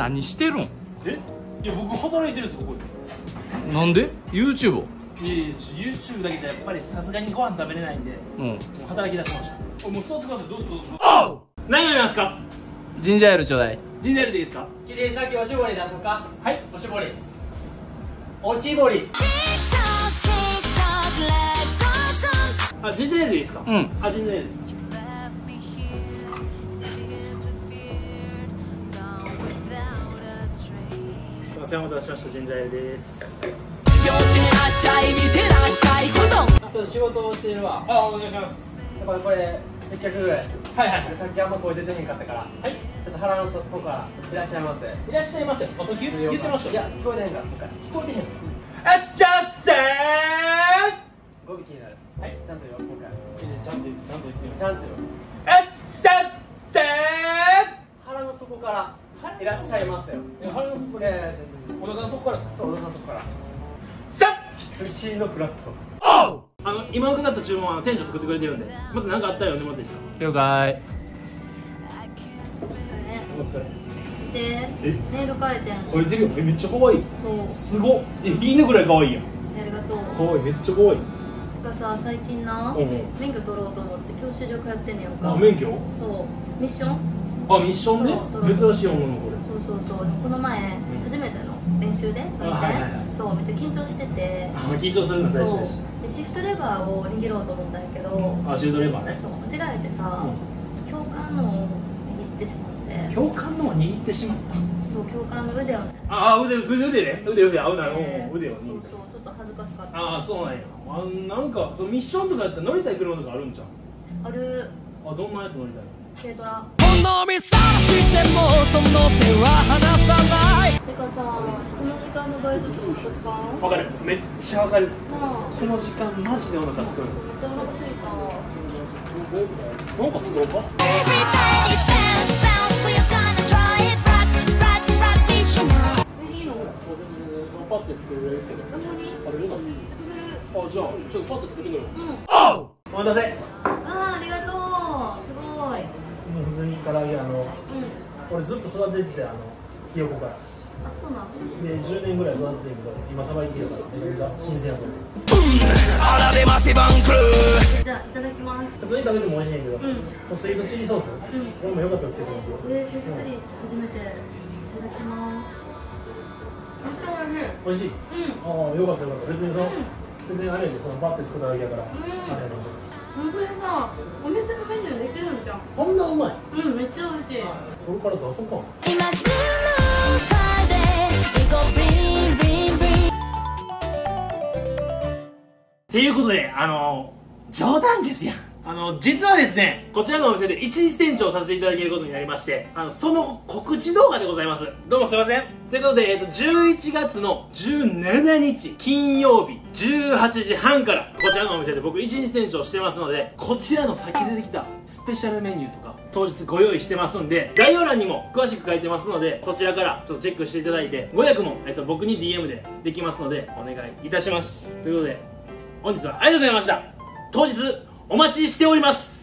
何してるん？え？いや僕働いてるんですここで。なんで？YouTube を。YouTube だけじゃやっぱりさすがにご飯食べれないんで、もう働き出しました。もう座ってください。どうぞどうぞ。何飲みますか？ジンジャーエールちょうだい。ジンジャーエールでいいですか？きれいさっきおしぼり出そうか。はい。おしぼり。おしぼり。あ、ジンジャーエールでいいですか？うん。あ、ジンジャーエール。お待たせしました、ジンジャーエールです。ちょっと仕事をしているわ。あ、お願いします。やっぱりこれ、接客ぐらいです。はいはい。さっきあんま声出てへんかったから。はい。ちょっと腹の底から、いらっしゃいませ。いらっしゃいませ。あ、そう言ってました。いや、聞こえないんだ、今回。聞こえてへんの。あっちゃってー。語尾気になる。はい、ちゃんと言おう、今回。ちゃんと言って、ちゃんと言って。ちゃんと言おう。あっちゃってー。腹の底から。いらっしゃいませよ。腹の底で、お腹の底からですか？そう、お腹の底から。さっ！寿司のプラット。おう！今伺った注文は店長作ってくれてるんで、また何かあったら呼んでもらっていいですか？了解。お疲れ。ネイル変えてん。変えてるよ。めっちゃ可愛い。そう。すごっ。犬ぐらい可愛いやん。ありがとう。可愛い、めっちゃ可愛い。なんかさ、最近な、免許取ろうと思って教習所通ってんねやんか。あ、免許？そう。ミッション？あ、ミッションね。珍しいものこれ。そうそうそう。この前初めての練習で、そうめっちゃ緊張してて。緊張するの最初だし。シフトレバーを握ろうと思ったんやけど。あ、シフトレバーね。そう間違えてさ、教官のを握ってしまって。教官のを握ってしまった。そう教官の腕をね。あ、腕ね。腕合うな。腕を握った。そうちょっと恥ずかしかった。あ、そうなんや。あ、なんかそのミッションとかやったら乗りたい車とかあるんじゃん。ある。あ、どんなやつ乗りたい？軽トラ。物見さしてもその手は離さない。てかさ、この時間のバイトってお腹すかん？わかる。めっちゃわかる。この時間マジでお腹すく。めっちゃお腹すいた。なんかすごいか？いいの？パッて作れるけど。本当に？あれどうだ？あ、じゃあちょっとパッて作ってくる。うん。お待たせ。あ、ありがとう。普通に唐揚げ、俺ずっと育ててて、ひよこから。あ、そうなんで、10年ぐらい育ててるけど、今さばいてるからめちゃめちゃ新鮮やと思う。じゃあ、いただきます。普通に食べても美味しいんやけど、ポストイートチリソース、俺もよかったらつけてもらって。テストリー初めていただきます。美味しい。ああ、よかったよかった。別にあれやで、バッて作っただけやから。あれやと思う。本当にさ、お店のメニューできるんじゃん。こんなうまい。うん、めっちゃ美味しい。これから出そうか。っていうことで、冗談ですやん。実はですね、こちらのお店で一日店長をさせていただけることになりまして、その告知動画でございます。どうもすいません。ということで、11月の17日、金曜日、18時半から、こちらのお店で僕一日店長してますので、こちらのさっき出てきたスペシャルメニューとか、当日ご用意してますんで、概要欄にも詳しく書いてますので、そちらからちょっとチェックしていただいて、ご予約も、僕に DM でできますので、お願いいたします。ということで、本日はありがとうございました。当日、お待ちしております。